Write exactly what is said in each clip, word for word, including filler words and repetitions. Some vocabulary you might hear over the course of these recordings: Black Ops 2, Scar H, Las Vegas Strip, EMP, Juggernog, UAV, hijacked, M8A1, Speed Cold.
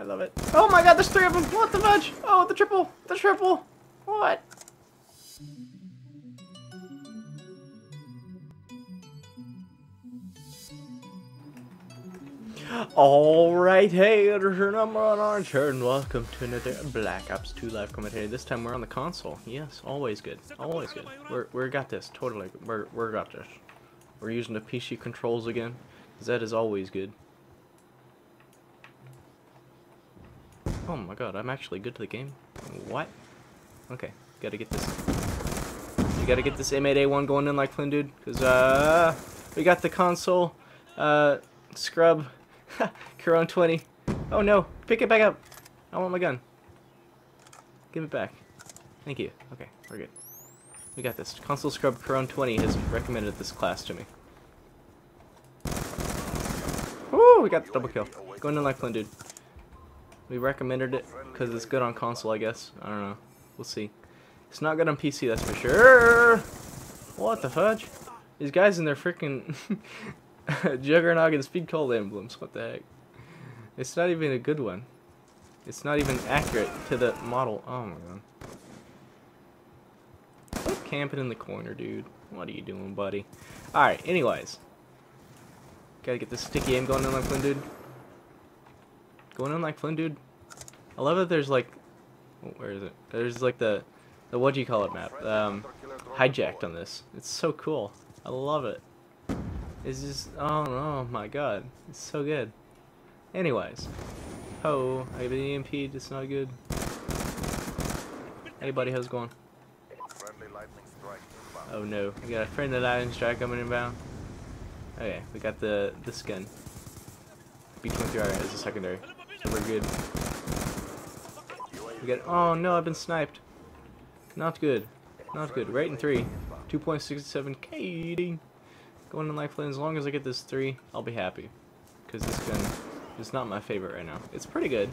I love it. Oh my god, there's three of them. What the fudge? Oh, the triple. The triple. What? Alright, hey, editor number on our turn, and welcome to another Black Ops two live commentary. This time we're on the console. Yes, always good. Always good. We're, we're got this. Totally. We're, we're got this. We're using the P C controls again, because that is always good. Oh my god, I'm actually good to the game. What? Okay, gotta get this. You gotta get this M eight A one going in like Flynn, dude, because, uh, we got the console, uh, scrub. Ha! Caron twenty. Oh no! Pick it back up! I want my gun. Give it back. Thank you. Okay, we're good. We got this. Console Scrub Caron twenty has recommended this class to me. Woo! We got the double kill. Going in like Flynn, dude. We recommended it because it's good on console, I guess. I don't know. We'll see. It's not good on P C, that's for sure. What the fudge? These guys in their freaking... Juggernog and Speed Cold emblems. What the heck? It's not even a good one. It's not even accurate to the model. Oh my god. Stop camping in the corner, dude. What are you doing, buddy? Alright, anyways. Gotta get this sticky aim going in like Flynn, dude. Going in like Flynn, dude. I love that there's like... Oh, where is it? There's like the... the what do you call it map? Um, hijacked on this. It's so cool. I love it. It's just, oh, oh my god, it's so good. Anyways, oh, I have an E M P, it's not good. Hey buddy, how's it going? Oh no, we got a friendly lightning strike coming inbound. Okay, we got the, the skin. B twenty-three R as a secondary, so we're good. We got, oh no, I've been sniped. Not good, not good, rating three, two point six seven K D. Going in lifeline, as long as I get this three, I'll be happy. Because this gun is not my favorite right now. It's pretty good.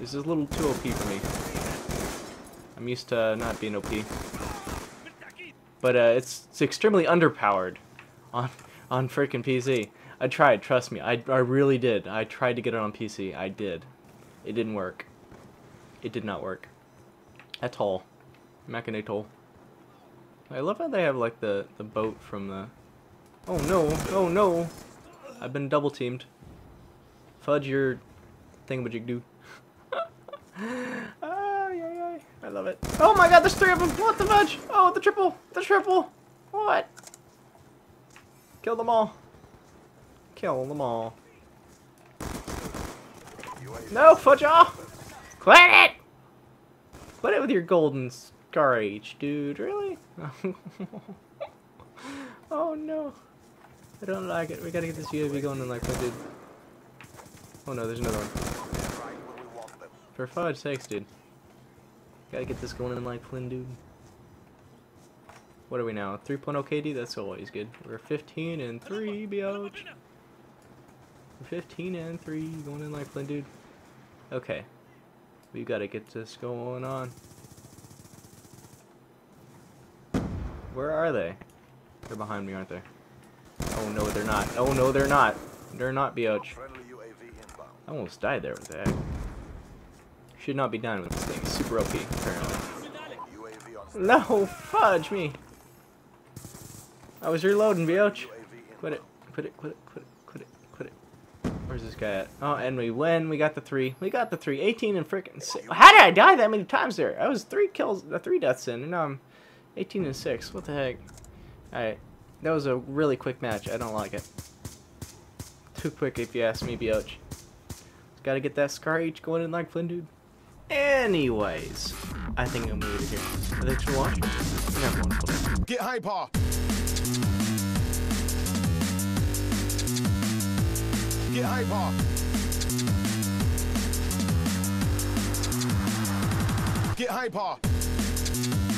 This is a little too O P for me. I'm used to not being O P. But uh, it's, it's extremely underpowered on on freaking P C. I tried, trust me. I, I really did. I tried to get it on P C. I did. It didn't work. It did not work. At all. Macanatol. I love how they have like the, the boat from the... Oh no, oh no! I've been double teamed. Fudge your thingamajig, dude. Ah, yeah, yeah. I love it. Oh my god, there's three of them! What the fudge? Oh, the triple! The triple! What? Kill them all. Kill them all. No, fudge off! Quit it! Quit it with your golden Scar H, dude. Really? Oh no. I don't like it. We gotta get this U A V going in like that, dude. Oh no, there's another one. For fudge sakes, dude. Gotta get this going in like Flynn, dude. What are we now? three point oh K D? That's always good. We're fifteen and three, biatch. We're fifteen and three, going in like Flynn, dude. Okay. We gotta get this going on. Where are they? They're behind me, aren't they? Oh no, they're not. Oh no, they're not. They're not, biatch. I almost died there with that. Should not be done with this thing. Super O P, apparently. No, fudge me. I was reloading, biatch. Quit it. Quit it. Quit it. Quit it. Quit it. Quit it. Where's this guy at? Oh, and we win. We got the three. We got the three. eighteen and frickin' six. How did I die that many times there? I was three kills, uh, three deaths in, and now I'm eighteen and six. What the heck? Alright, that was a really quick match. I don't like it. Too quick if you ask me, biatch. Gotta get that Scar H going in like Flynn, dude. Anyways, I think I'm gonna leave it here. Thanks for watching. Everyone, get hyper! Get hyper! Get hyper!